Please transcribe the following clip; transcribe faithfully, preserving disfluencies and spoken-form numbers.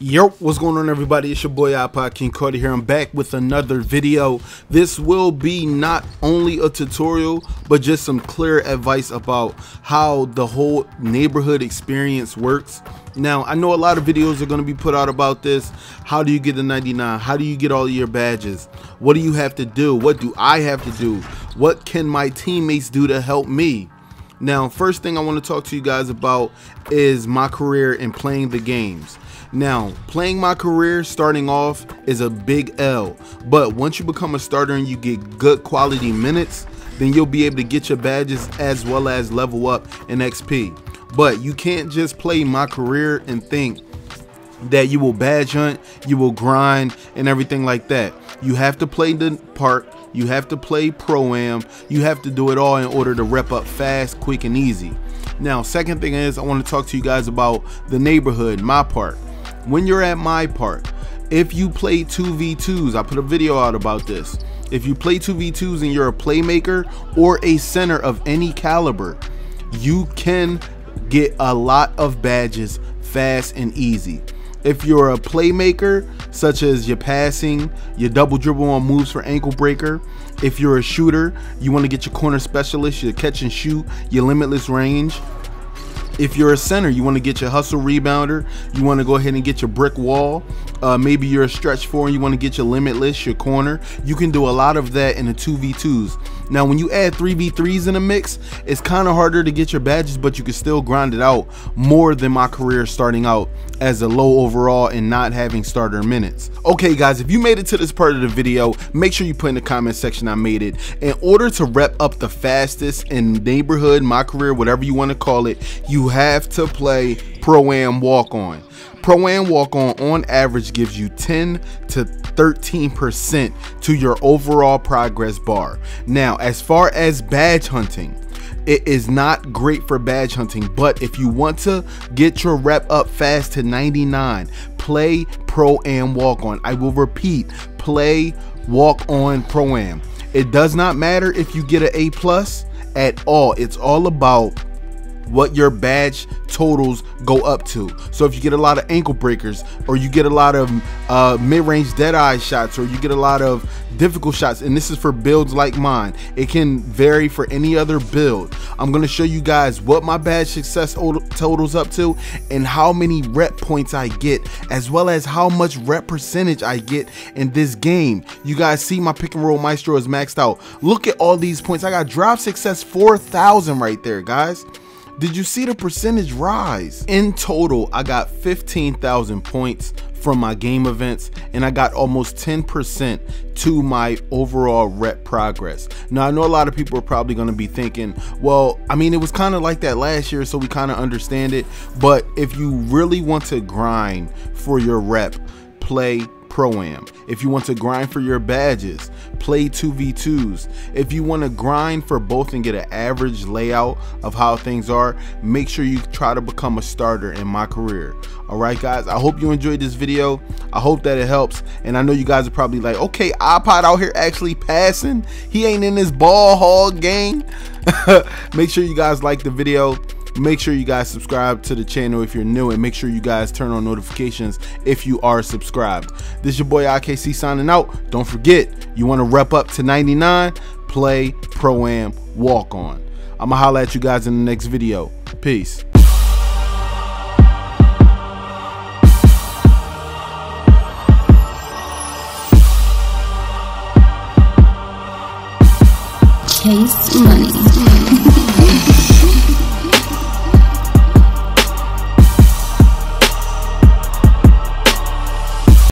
Yo, what's going on everybody, it's your boy iPod King Carter here. I'm back with another video. This will be not only a tutorial, but just some clear advice about how the whole neighborhood experience works. Now, I know a lot of videos are going to be put out about this. How do you get a ninety-nine? How do you get all of your badges? What do you have to do? What do I have to do? What can my teammates do to help me? Now, first thing I want to talk to you guys about is MyCareer and playing the games. Now, playing MyCareer starting off is a big L, but once you become a starter and you get good quality minutes, then you'll be able to get your badges as well as level up and X P. But you can't just play MyCareer and think that you will badge hunt, you will grind, and everything like that. You have to play the park, you have to play Pro-Am, you have to do it all in order to rep up fast, quick, and easy. Now, second thing is I want to talk to you guys about the neighborhood, MyPark. When you're at MyPark, if you play two v twos, I put a video out about this. If you play two v twos and you're a playmaker or a center of any caliber, you can get a lot of badges fast and easy. If you're a playmaker, such as your passing, your double dribble on moves for ankle breaker. If you're a shooter, you want to get your corner specialist, your catch and shoot, your limitless range. If you're a center, you want to get your hustle rebounder. You want to go ahead and get your brick wall. Uh, maybe you're a stretch four and you want to get your limitless, your corner. You can do a lot of that in the two v twos. Now, when you add three v threes in the mix, it's kind of harder to get your badges, but you can still grind it out more than MyCareer starting out as a low overall and not having starter minutes. Okay, guys, if you made it to this part of the video, make sure you put in the comment section I made it. In order to rep up the fastest in neighborhood, MyCareer, whatever you want to call it, you have to play Pro-Am walk-on. Pro-Am walk-on on average gives you ten to thirteen percent to your overall progress bar. Now, as far as badge hunting, it is not great for badge hunting, but if you want to get your rep up fast to ninety-nine, play Pro-Am walk-on. I will repeat, play walk-on Pro-Am. It does not matter if you get an A plus at all. It's all about what your badge totals go up to. So if you get a lot of ankle breakers, or you get a lot of uh, mid-range dead-eye shots, or you get a lot of difficult shots, and this is for builds like mine, it can vary for any other build. I'm gonna show you guys what my badge success totals up to and how many rep points I get, as well as how much rep percentage I get in this game. You guys see my pick and roll maestro is maxed out. Look at all these points. I got drop success four thousand right there, guys. Did you see the percentage rise? In total, I got fifteen thousand points from my game events, and I got almost ten percent to my overall rep progress. Now, I know a lot of people are probably gonna be thinking, well, I mean, it was kind of like that last year, so we kind of understand it, but if you really want to grind for your rep, play Pro-Am. If you want to grind for your badges, play two v twos. If you want to grind for both and get an average layout of how things are, make sure you try to become a starter in MyCareer. Alright guys, I hope you enjoyed this video. I hope that it helps, and I know you guys are probably like, okay, iPod out here actually passing, he ain't in this ball hog gang. Make sure you guys like the video. Make sure you guys subscribe to the channel if you're new, and make sure you guys turn on notifications if you are subscribed. This is your boy I K C signing out. Don't forget, you want to rep up to ninety-nine, play Pro-Am walk-on. I'm going to holler at you guys in the next video. Peace. Case money.